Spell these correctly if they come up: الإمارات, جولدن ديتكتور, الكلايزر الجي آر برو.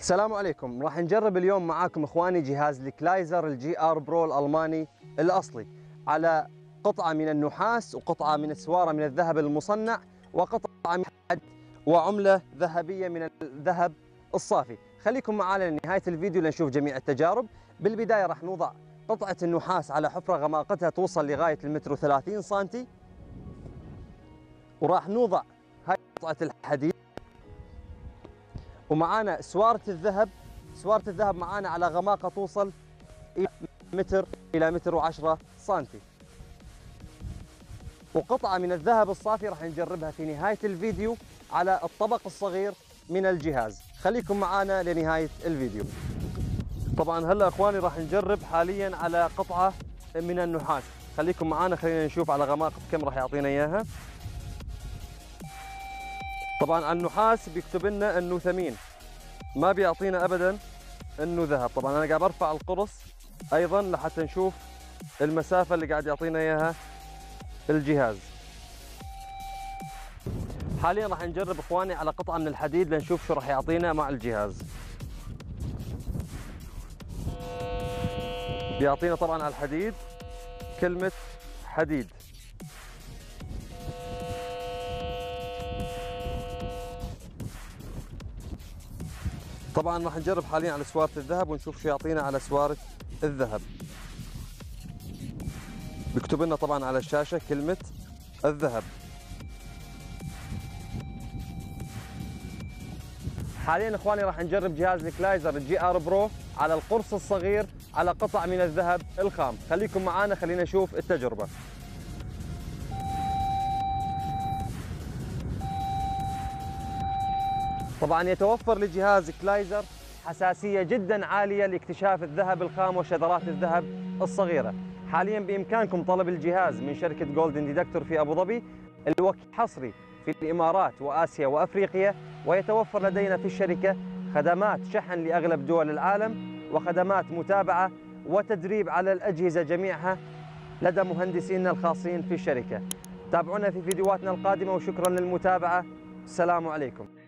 السلام عليكم. راح نجرب اليوم معاكم اخواني جهاز الكلايزر الجي آر برو الالماني الاصلي على قطعه من النحاس وقطعه من السواره من الذهب المصنع وقطعه من حديد وعمله ذهبيه من الذهب الصافي. خليكم معنا لنهايه الفيديو لنشوف جميع التجارب. بالبدايه راح نوضع قطعه النحاس على حفره غماقتها توصل لغايه المتر و30 سنتي، وراح نوضع هاي قطعه الحديد، ومعانا سوارة الذهب معانا على غماقة توصل إلى متر وعشرة سنتي، وقطعة من الذهب الصافي راح نجربها في نهاية الفيديو على الطبق الصغير من الجهاز. خليكم معانا لنهاية الفيديو. طبعا هلا اخواني راح نجرب حاليا على قطعة من النحاس. خليكم معانا، خلينا نشوف على غماقة كم راح يعطينا اياها. طبعا على النحاس بيكتب لنا انه ثمين، ما بيعطينا ابدا انه ذهب. طبعا انا قاعد برفع القرص ايضا لحتى نشوف المسافه اللي قاعد يعطينا اياها الجهاز. حاليا راح نجرب اخواني على قطعه من الحديد لنشوف شو راح يعطينا مع الجهاز. بيعطينا طبعا على الحديد كلمه حديد. طبعا راح نجرب حاليا على سواره الذهب ونشوف شو يعطينا على سواره الذهب. بيكتب لنا طبعا على الشاشه كلمه الذهب. حاليا اخواني راح نجرب جهاز الكلايزر الجي آر برو على القرص الصغير على قطع من الذهب الخام. خليكم معانا، خلينا نشوف التجربه. طبعا يتوفر لجهاز كلايزر حساسية جدا عالية لاكتشاف الذهب الخام وشذرات الذهب الصغيرة. حاليا بإمكانكم طلب الجهاز من شركة جولدن ديتكتور في أبو ظبي، الوكيل حصري في الإمارات وآسيا وأفريقيا، ويتوفر لدينا في الشركة خدمات شحن لأغلب دول العالم وخدمات متابعة وتدريب على الأجهزة جميعها لدى مهندسينا الخاصين في الشركة. تابعونا في فيديوهاتنا القادمة وشكرا للمتابعة. السلام عليكم.